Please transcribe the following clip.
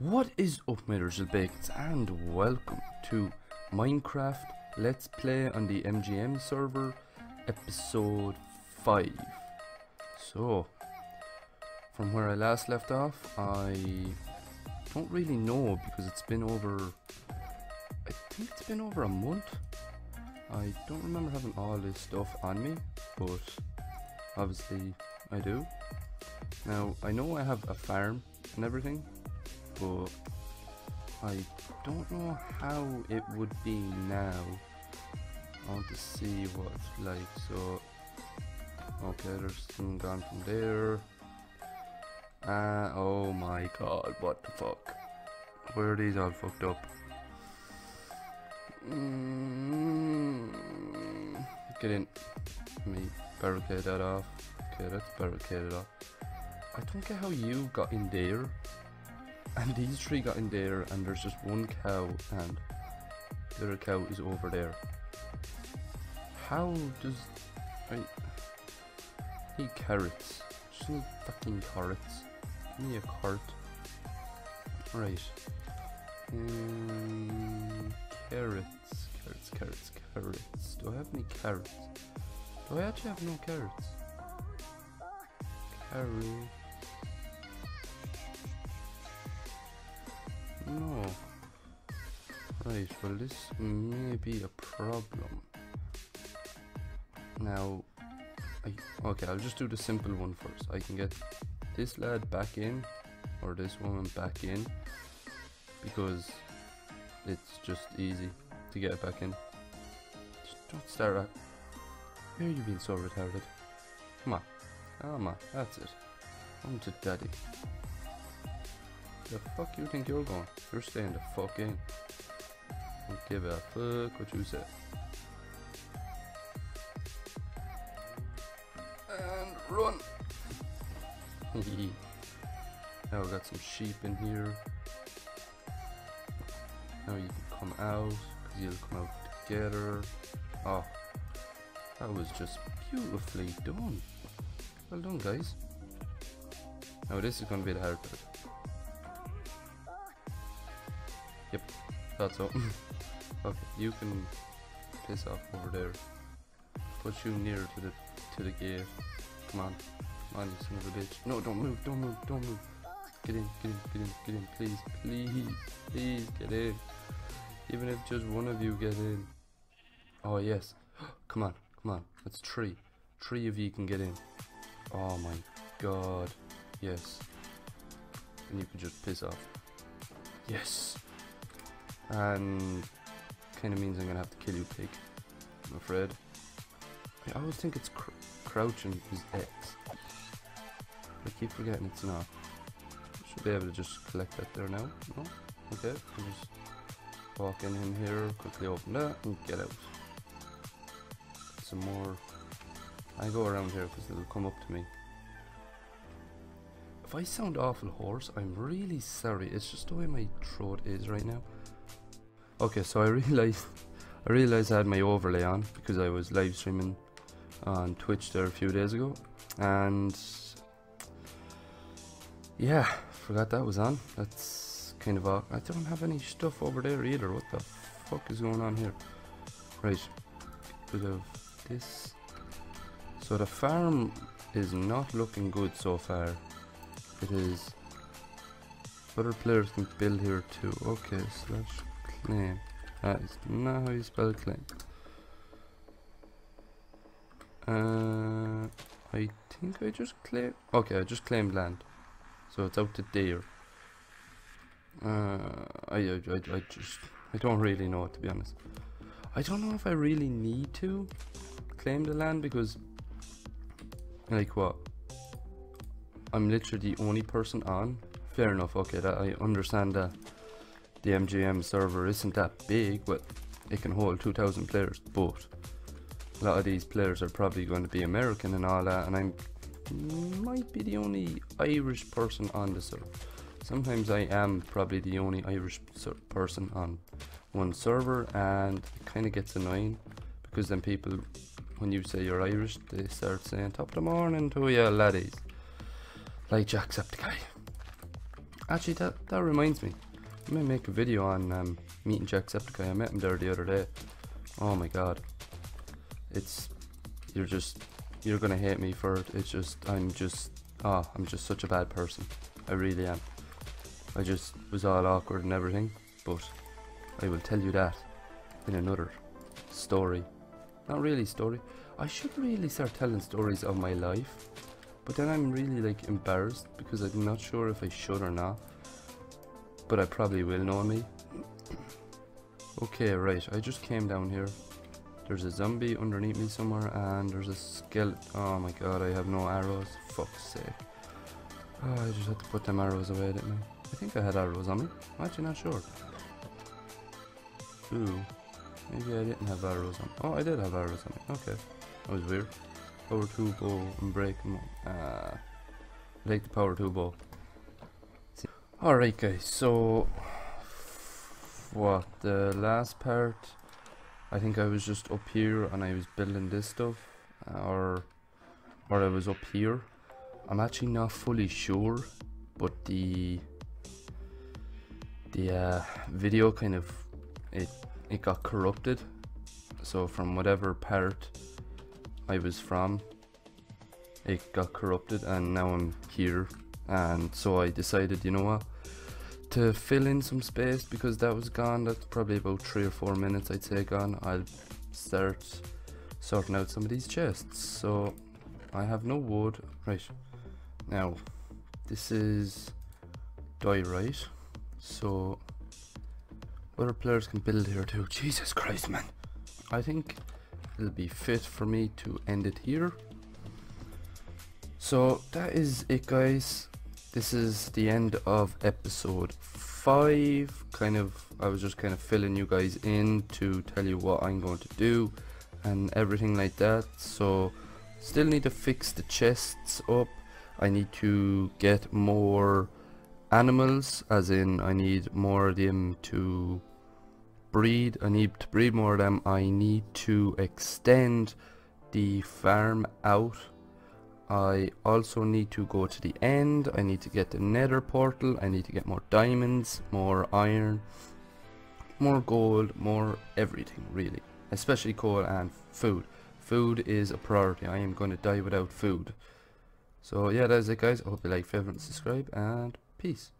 What is up, my little bacons, and welcome to Minecraft Let's Play on the MGN server, episode 5. So, from where I last left off, I don't really know because it's been over, I think it's been over a month. I don't remember having all this stuff on me, but obviously I do. Now, I know I have a farm and everything, but I don't know how it would be now. I want to see what it's like. So okay, there's some gone from there. Oh my god, what the fuck, where are these all fucked up? Get in. Let me barricade that off. Okay, that's barricaded off. I don't get how you got in there and these three got in there, and there's just one cow and the other cow is over there. How does... I need carrots. Just need fucking carrots. Give me a cart. Right. Carrots. Carrots, carrots, carrots. Do I have any carrots? Do I actually have no carrots? Carrots. No. Right, well this may be a problem. Now, okay, I'll just do the simple one first. I can get this lad back in, or this woman back in, because it's just easy to get it back in. Just don't start at... Why are you being so retarded? Come on. Come on, that's it. Come to daddy. The fuck you think you're going? You're staying the fuck in. Don't give a fuck what you say. And run! Now we got some sheep in here. Now you can come out, because you'll come out together. Oh, that was just beautifully done. Well done, guys. Now this is going to be the hard part. Yep, that's all. Okay, you can piss off over there. Put you nearer to the gate. Come on, come on, you son of a bitch. No, don't move, don't move, don't move. Get in, get in, get in, get in, please, please, please get in. Even if just one of you get in. Oh yes, come on, come on. That's three. Three of you can get in. Oh my god, yes. And you can just piss off. Yes. And kind of means I'm gonna have to kill you, pig, I'm afraid. I always think it's crouching is X. I keep forgetting it's not. Should be able to just collect that there now. No? Okay, I'll just walk in here, quickly open that and get out. Some more. I go around here because it'll come up to me. If I sound awful hoarse, I'm really sorry. It's just the way my throat is right now. Okay, so I realized I had my overlay on because I was live streaming on Twitch there a few days ago, and yeah, forgot that was on. That's kind of odd. I don't have any stuff over there either. What the fuck is going on here? Right, bit of this. So the farm is not looking good so far. It is. Other players can build here too. Okay, slash. Claim. That is not how you spell claim. I think I just claimed. Okay, I just claimed land, so it's out to there. I don't really know, to be honest. I don't know if I really need to claim the land because, like, what? I'm literally the only person on. Fair enough. Okay, that I understand that. The MGM server isn't that big, but it can hold 2,000 players, but a lot of these players are probably going to be American and all that, and I might be the only Irish person on the server. Sometimes I am probably the only Irish person on one server, and it kind of gets annoying, because then people, when you say you're Irish, they start saying, top of the morning to ya laddies, like Jacksepticeye. Actually, that reminds me. I might make a video on meeting Jacksepticeye. I met him there the other day. Oh my god. It's... You're gonna hate me for it. It's just... I'm just such a bad person. I really am. I just was all awkward and everything. But I will tell you that in another story. Not really story. I should really start telling stories of my life. But then I'm really like embarrassed because I'm not sure if I should or not. But I probably will, know me. Okay, right, I just came down here. There's a zombie underneath me somewhere and there's a skeleton. Oh my god, I have no arrows. Fuck's sake. Oh, I just had to put them arrows away, didn't I? I think I had arrows on me. I'm actually not sure. Ooh. Maybe I didn't have arrows on me. Oh, I did have arrows on me. Okay. That was weird. Power 2 bow and break them. I like the power 2 bow. Alright guys, so what, the last part, I think I was just up here and I was building this stuff, or I was up here. I'm actually not fully sure, but the video kind of, it got corrupted. So from whatever part I was from, it got corrupted and now I'm here. And so I decided, you know what, to fill in some space because that was gone. That's probably about 3 or 4 minutes I'd say gone. I'll start sorting out some of these chests. So I have no wood. Right, now this is diorite, so other players can build here too. Jesus Christ, man. I think it'll be fit for me to end it here. So that is it, guys. This is the end of episode 5. I was just kind of filling you guys in to tell you what I'm going to do and everything like that. So still need to fix the chests up. I need to get more animals, as in I need more of them to breed. I need to breed more of them. I need to extend the farm out. I also need to go to the end. I need to get the nether portal. I need to get more diamonds, more iron, more gold, more everything really, especially coal and food. Food is a priority. I am going to die without food. So yeah, that's it guys. I hope you like, favorite, and subscribe, and peace.